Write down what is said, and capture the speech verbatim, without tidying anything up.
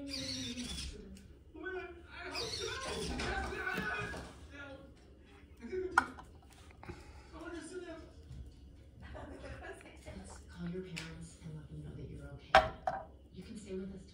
Call your parents and let them know that you're okay. You can stay with us